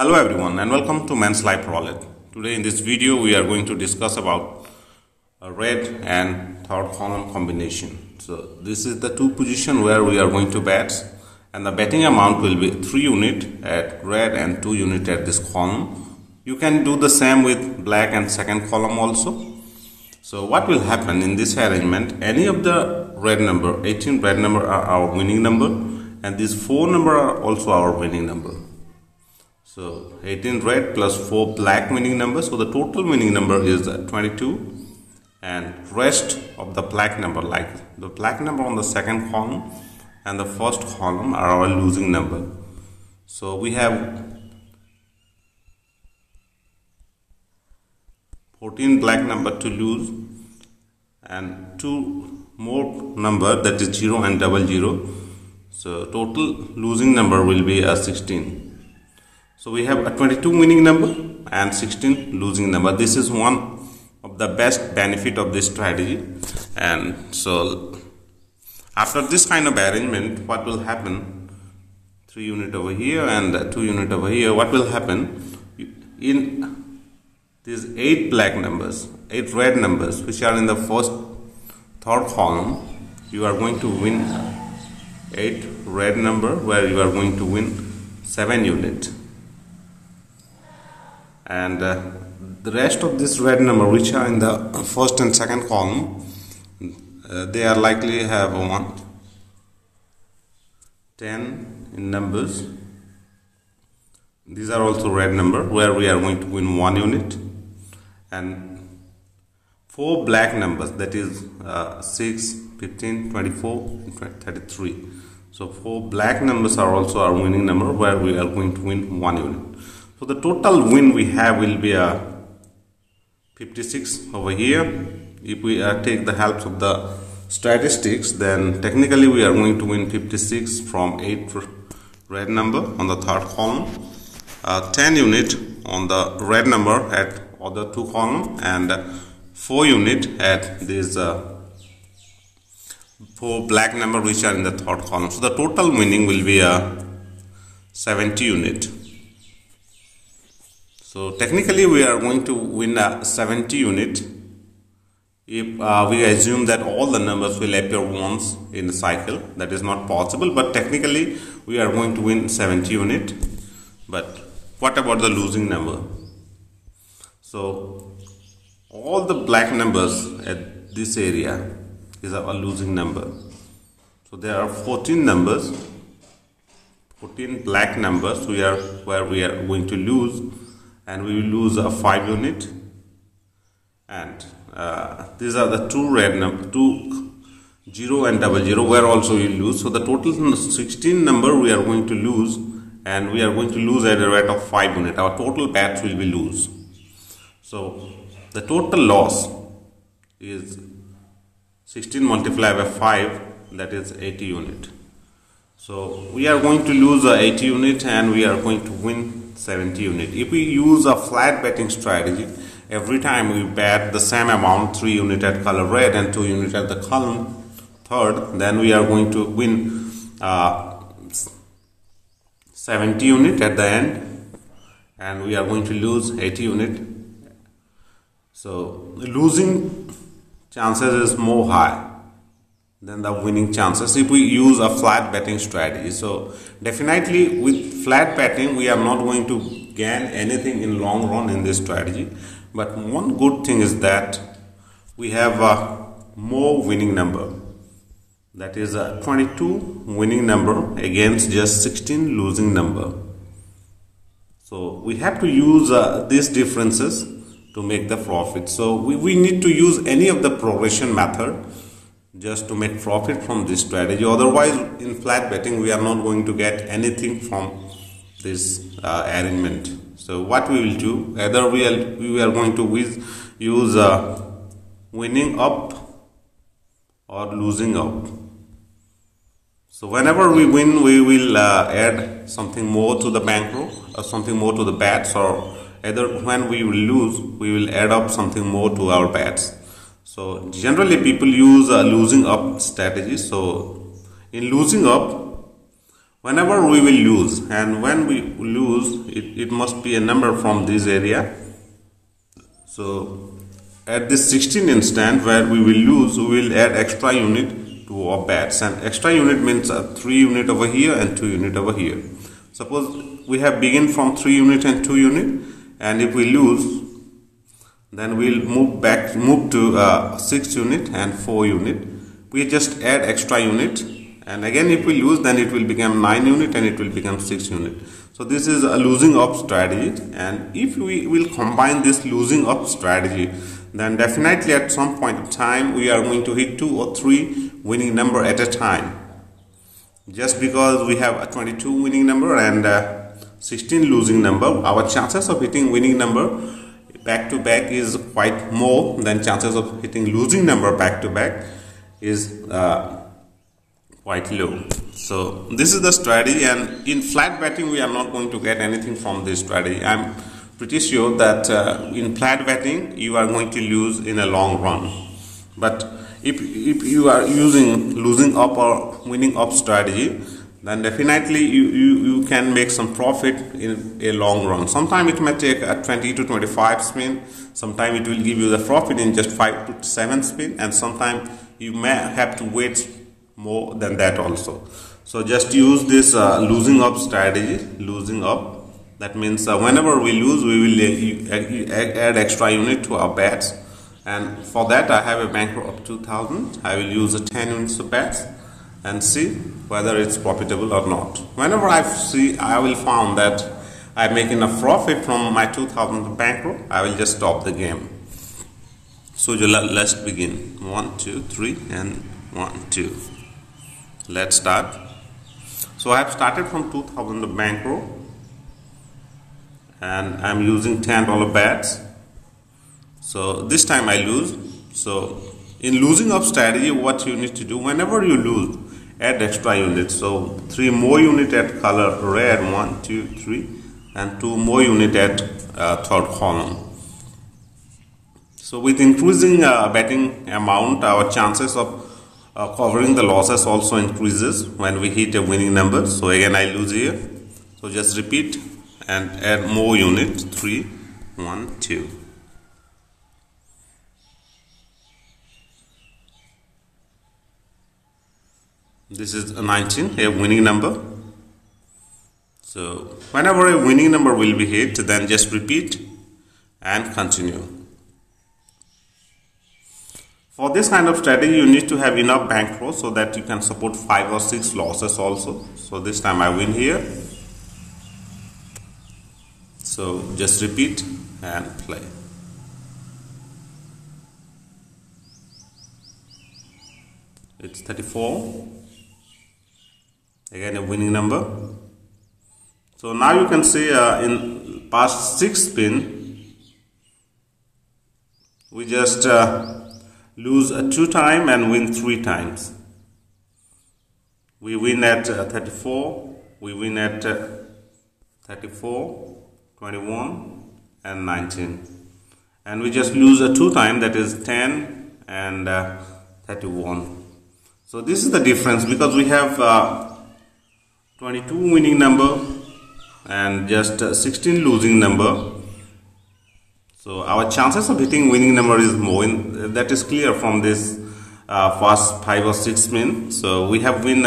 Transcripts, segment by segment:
Hello everyone and welcome to Man's Life ROULETTE. Today in this video we are going to discuss about a red and third column combination. So this is the two position where we are going to bat, and the betting amount will be 3 unit at red and 2 unit at this column. You can do the same with black and second column also. So what will happen in this arrangement, any of the red number, 18 red number are our winning number and these 4 number are also our winning number. So 18 red plus 4 black winning number, so the total winning number is 22, and rest of the black number, like the black number on the second column and the first column are our losing number. So we have 14 black number to lose and 2 more number, that is 0 and double 0. So total losing number will be 16. So we have a 22 winning number and 16 losing number. This is one of the best benefit of this strategy. And so after this kind of arrangement, what will happen, 3 unit over here and 2 unit over here, what will happen in these 8 black numbers, 8 red numbers which are in the first third column, you are going to win 8 red number where you are going to win 7 unit. And the rest of this red number which are in the first and second column, they are likely have 10 in numbers. These are also red number where we are going to win 1 unit, and 4 black numbers, that is 6, 15, 24, 33. So 4 black numbers are also our winning number where we are going to win 1 unit. So the total win we have will be 56 over here. If we take the help of the statistics, then technically we are going to win 56 from 8 red number on the third column, 10 unit on the red number at other two column, and 4 unit at these 4 black number which are in the third column. So the total winning will be 70 unit. So technically we are going to win 70 unit if we assume that all the numbers will appear once in a cycle. That is not possible, but technically we are going to win 70 unit. But what about the losing number? So all the black numbers at this area is our losing number. So there are 14 numbers, 14 black numbers where we are going to lose. And we will lose a 5 unit, and these are the two red number, 2 0 and double 0 where also we lose. So the total 16 number we are going to lose, and we are going to lose at a rate of 5 unit. Our total bets will be lose. So the total loss is 16 multiplied by 5, that is 80 unit. So we are going to lose 80 unit and we are going to win 70 unit. If we use a flat betting strategy, every time we bet the same amount, 3 unit at color red and 2 unit at the column third, then we are going to win 70 unit at the end, and we are going to lose 80 unit. So the losing chances is more high than the winning chances if we use a flat betting strategy. So definitely with flat betting we are not going to gain anything in long run in this strategy, but one good thing is that we have a more winning number, that is a 22 winning number against just 16 losing number. So we have to use these differences to make the profit. So we need to use any of the progression method just to make profit from this strategy. Otherwise in flat betting we are not going to get anything from this arrangement. So what we will do, either we are going to use winning up or losing up. So whenever we win we will add something more to the bankroll or something more to the bets, or either when we will lose we will add up something more to our bets. So generally people use a losing up strategy. So in losing up Whenever we will use, and when we lose it must be a number from this area. So at this 16 instant where we will use, we will add extra unit to our bats, and extra unit means 3 unit over here and 2 unit over here. Suppose we have begin from 3 unit and 2 unit, and if we lose, then we will move to 6 unit and 4 unit. We just add extra unit, and again if we lose, then it will become 9 unit and it will become 6 unit. So this is a losing up strategy, and if we will combine this losing up strategy, then definitely at some point of time we are going to hit 2 or 3 winning number at a time. Just because we have a 22 winning number and 16 losing number, our chances of hitting winning number back to back is quite more than chances of hitting losing number back to back is quite low. So this is the strategy, and in flat betting we are not going to get anything from this strategy. I'm pretty sure that in flat betting you are going to lose in a long run. But if you are using losing up or winning up strategy, then definitely you can make some profit in a long run. Sometimes it may take a 20 to 25 spin, sometimes it will give you the profit in just 5 to 7 spin, and sometimes you may have to wait more than that also. So just use this losing up strategy, losing up. That means whenever we lose, we will add extra unit to our bets, and for that I have a bankroll of 2000. I will use a 10 units of bets and see whether it's profitable or not. Whenever I will found that I make enough profit from my 2000 bankroll, I will just stop the game. So let's begin. 1, 2, 3 and 1, 2. Let's start. So I have started from 2000 bankroll, and I'm using $10 bets. So this time I lose. So in losing up strategy, what you need to do, whenever you lose, add extra units. So 3 more unit at color red, 1, 2, 3, and 2 more unit at third column. So with increasing betting amount, our chances of covering the losses also increases when we hit a winning number. So again I lose here. So just repeat and add more units, 3, 1, 2. This is a 19, a winning number. So whenever a winning number will be hit, then just repeat and continue. For this kind of strategy, you need to have enough bankroll so that you can support 5 or 6 losses also. So this time I win here. So just repeat and play. It's 34. Again a winning number. So now you can see in past 6 spin we just lose 2 times and win 3 times. We win at 34. We win at 34. 21 and 19, and we just lose a 2 time, that is 10 and 31. So this is the difference, because we have 22 winning number and just 16 losing number. So our chances of hitting winning number is more, that is clear from this first 5 or 6 spin. So we have win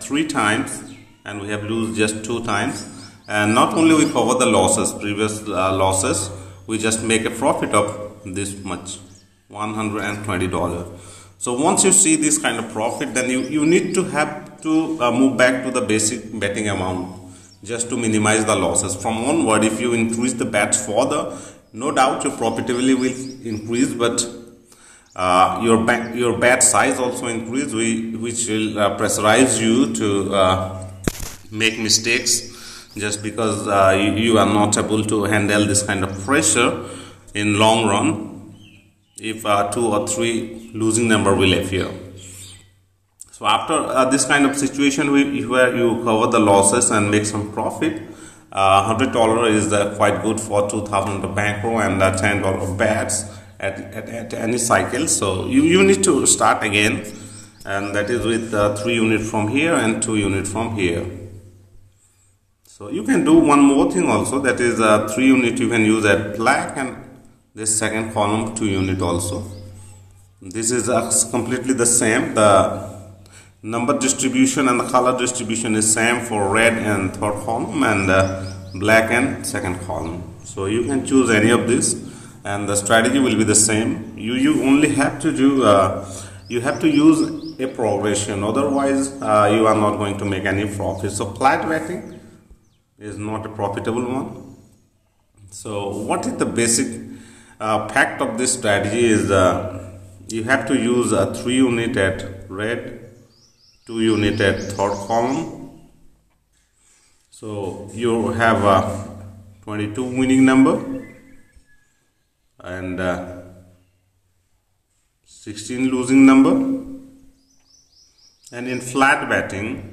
3 times and we have lose just 2 times. And not only we cover the losses, previous losses, we just make a profit of this much, $120. So once you see this kind of profit, then you need to have to move back to the basic betting amount just to minimize the losses. From onward, if you increase the bets further, no doubt your profitability will increase, but your bet size also increase, which will pressurize you to make mistakes. Just because you are not able to handle this kind of pressure in long run if 2 or 3 losing number will appear. So after this kind of situation where you cover the losses and make some profit, $100 is quite good for 2000 bankroll and $10 bets at any cycle. So you need to start again, and that is with 3 unit from here and 2 unit from here. So you can do one more thing also, that is 3 unit you can use at black, and this second column 2 unit also. This is completely the same. The number distribution and the color distribution is same for red and third column, and black and second column. So you can choose any of this and the strategy will be the same. You only have to do you have to use a progression, otherwise you are not going to make any profit. So flat betting is not a profitable one. So what is the basic fact of this strategy is you have to use a 3 unit at red, 2 unit at third column. So you have a 22 winning number and 16 losing number. And in flat betting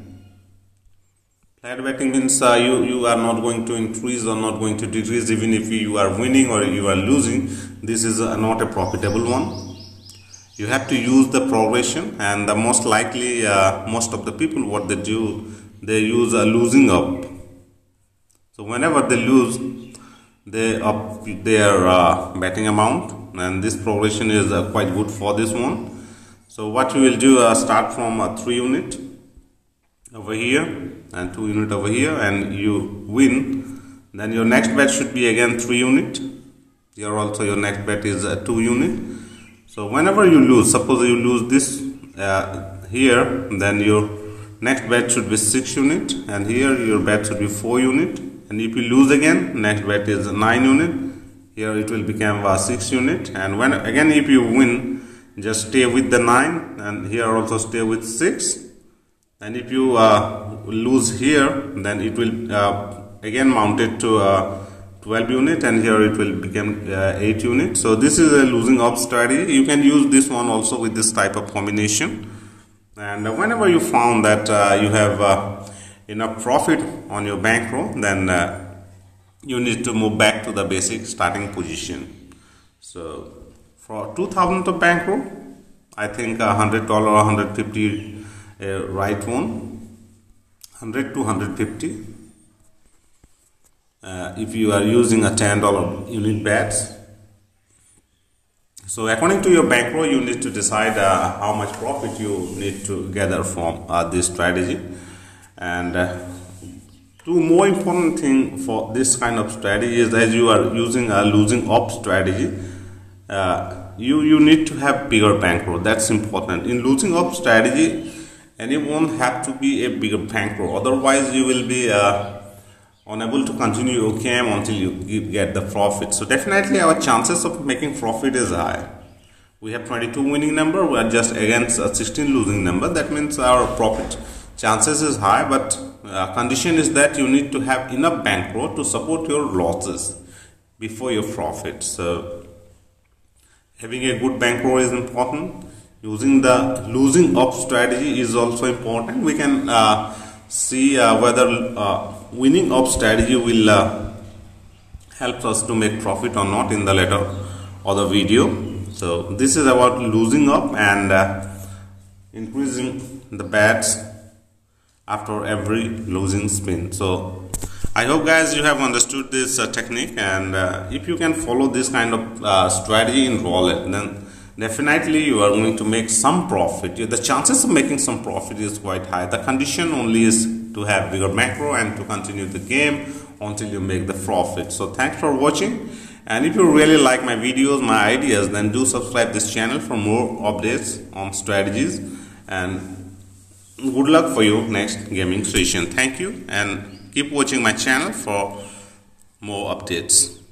means you are not going to increase or not going to decrease, even if you are winning or you are losing. This is not a profitable one. You have to use the progression, and the most likely most of the people, what they do, they use a losing up. So whenever they lose, they up their betting amount, and this progression is quite good for this one. So what you will do, start from a 3 unit over here and 2 unit over here, and you win. Then your next bet should be again 3 unit. Here also your next bet is a 2 unit. So whenever you lose, suppose you lose this here, then your next bet should be 6 unit, and here your bet should be 4 unit. And if you lose again, next bet is 9 unit. Here it will become 6 unit. And when again if you win, just stay with the 9, and here also stay with 6. And if you lose here, then it will again mount it to 12 unit, and here it will become 8 unit. So this is a losing up strategy. You can use this one also with this type of combination. And whenever you found that you have enough profit on your bankroll, then you need to move back to the basic starting position. So for 2000 of bankroll, I think $100 or $150 a right one, 100 to 150. If you are using a $10 unit bets. So according to your bankroll, you need to decide how much profit you need to gather from this strategy. And two more important thing for this kind of strategy is, as you are using a losing up strategy, you need to have bigger bankroll. That's important. In losing up strategy, anyone have to be a bigger bankroll, otherwise you will be unable to continue your game until you get the profit. So definitely our chances of making profit is high. We have 22 winning number, we are just against a 16 losing number. That means our profit chances is high, but condition is that you need to have enough bankroll to support your losses before your profit. So having a good bankroll is important. Using the losing up strategy is also important. We can see whether winning up strategy will help us to make profit or not in the later other video. So this is about losing up and increasing the bets after every losing spin. So I hope guys you have understood this technique, and if you can follow this kind of strategy in roulette, then definitely you are going to make some profit. The chances of making some profit is quite high. The condition only is to have bigger macro and to continue the game until you make the profit. So thanks for watching, and if you really like my videos, my ideas, then do subscribe this channel for more updates on strategies, and good luck for your next gaming session. Thank you, and keep watching my channel for more updates.